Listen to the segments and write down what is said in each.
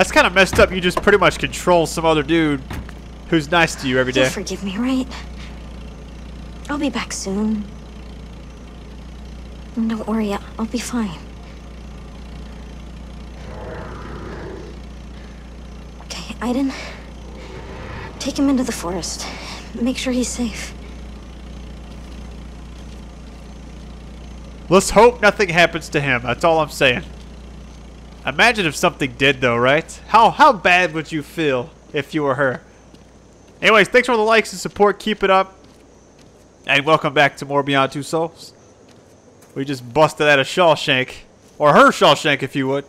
That's kind of messed up. You just pretty much control some other dude who's nice to you every day. You'll forgive me, right? I'll be back soon. And don't worry, I'll be fine. Okay, Aiden, take him into the forest. Make sure he's safe. Let's hope nothing happens to him. That's all I'm saying. Imagine if something did, though, right? How bad would you feel if you were her? Anyways, thanks for all the likes and support. Keep it up. And welcome back to more Beyond Two Souls. We just busted out of Shawshank. Or her Shawshank, if you would.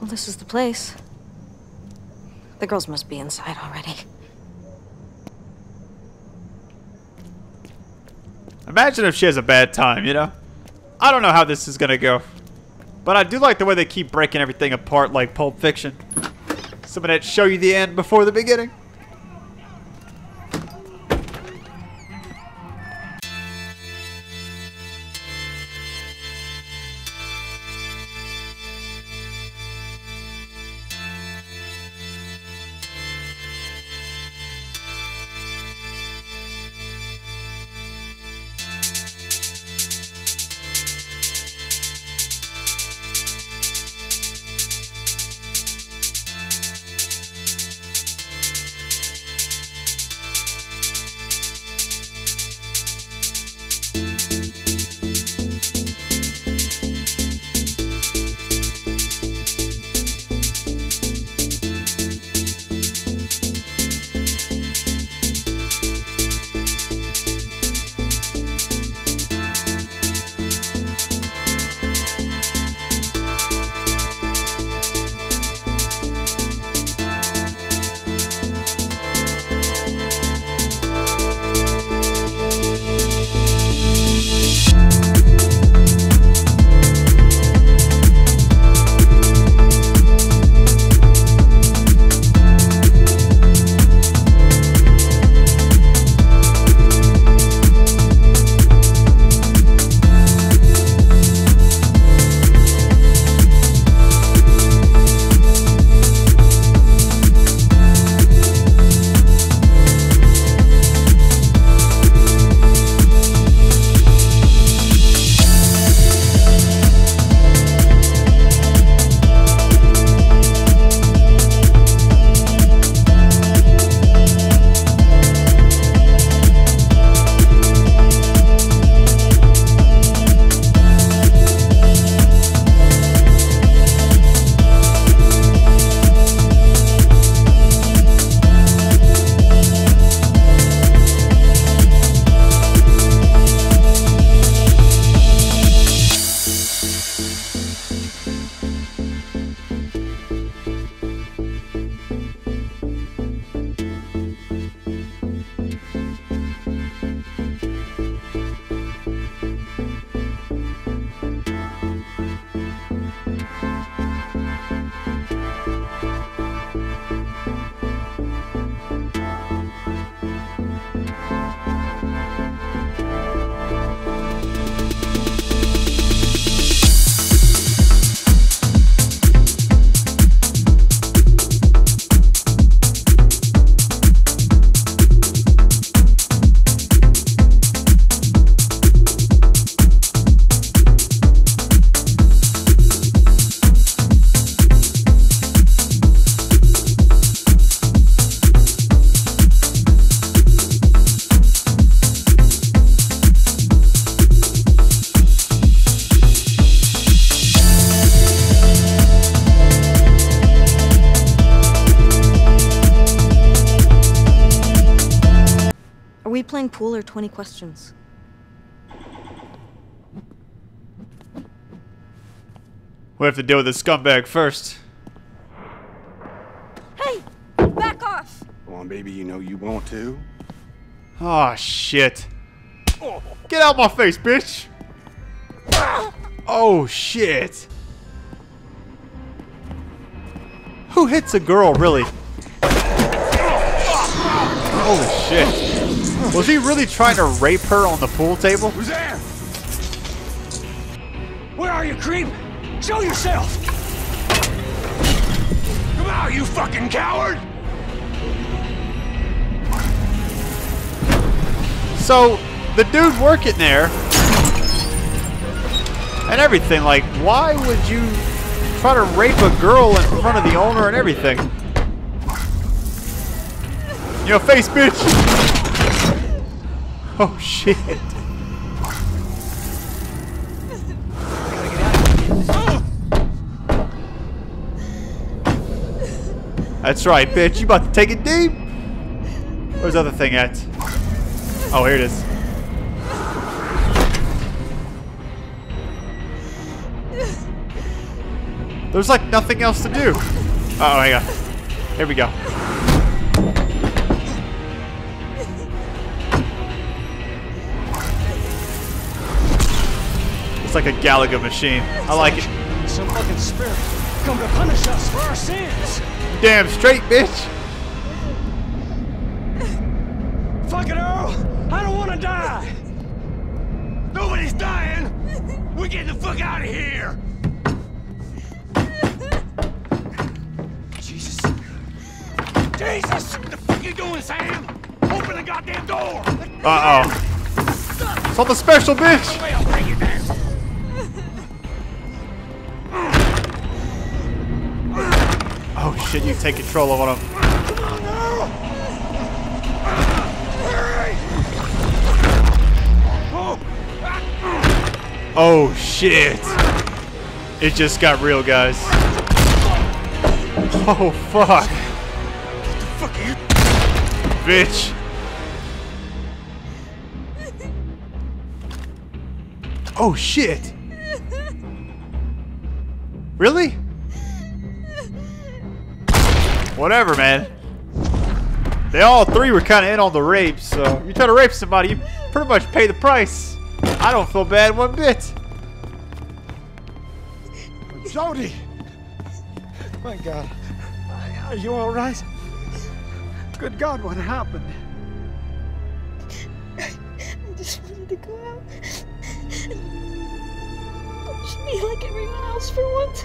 Well, this is the place. The girls must be inside already. Imagine if she has a bad time, you know? I don't know how this is gonna go. But I do like the way they keep breaking everything apart like Pulp Fiction. Some of that show you the end before the beginning. Pool or 20 questions. We have to deal with this scumbag first. Hey! Back off! Come on, baby, you know you want to. Oh, shit. Get out my face, bitch! Oh, shit. Who hits a girl, really? Holy shit. Was he really trying to rape her on the pool table? Who's there? Where are you, creep? Show yourself! Come out, you fucking coward! So, the dude working there and everything, like, why would you try to rape a girl in front of the owner and everything? Your face, bitch! Oh shit! That's right, bitch. You about to take it deep? Where's the other thing at? Oh, here it is. There's like nothing else to do. Uh oh, hang on. Here we go. It's like a Galaga machine. I like it. Some fucking spirit come to punish us for our sins. Damn straight, bitch. Fucking Earl, I don't want to die. Nobody's dying. We're getting the fuck out of here. Jesus. Jesus, what the fuck you doing, Sam? Open the goddamn door. Uh oh. It's all the special, bitch. I'll bring it down. Oh shit, you take control of one of them. Oh shit. It just got real, guys. Oh fuck. What the fuck are you? Bitch. Oh shit. Really? Whatever, man. They all three were kind of in on the rape, so you try to rape somebody, you pretty much pay the price. I don't feel bad one bit. Jodie! My God. Are you alright? Good God, what happened? I just wanted to go out. Just be like everyone else for once.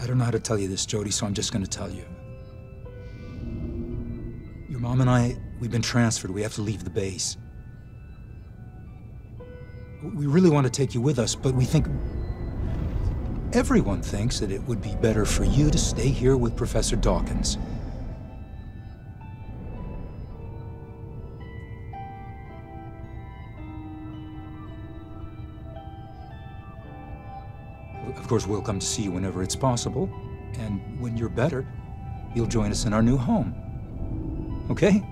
I don't know how to tell you this, Jodie, so I'm just going to tell you. Your mom and I, we've been transferred. We have to leave the base. We really want to take you with us, but we think... Everyone thinks that it would be better for you to stay here with Professor Dawkins. Of course, we'll come to see you whenever it's possible, and when you're better, you'll join us in our new home. Okay?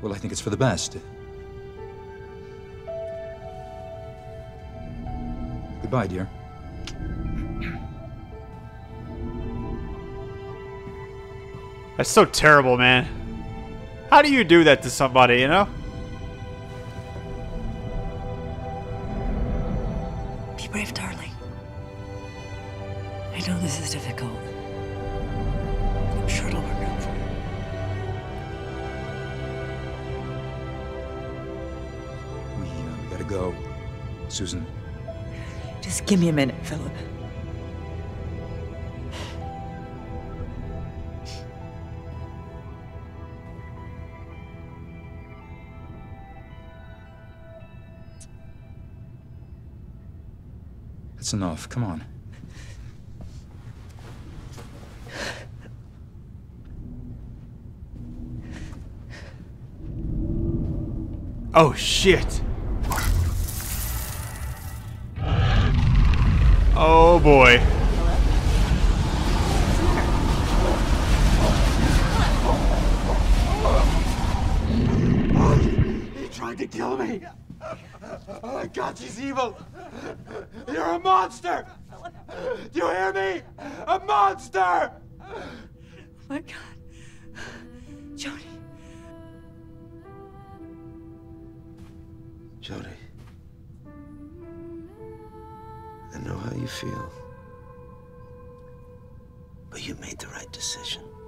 Well, I think it's for the best. Goodbye, dear. That's so terrible, man. How do you do that to somebody, you know? Brave, darling. I know this is difficult. I'm sure it'll work out for you. We gotta go. Susan. Just give me a minute, Philip. That's enough. Come on. Oh, shit. Oh, boy. He tried to kill me. God, she's evil. You're a monster. Do you hear me? A monster. Oh, my God. Jodie. Jodie, I know how you feel, but you made the right decision.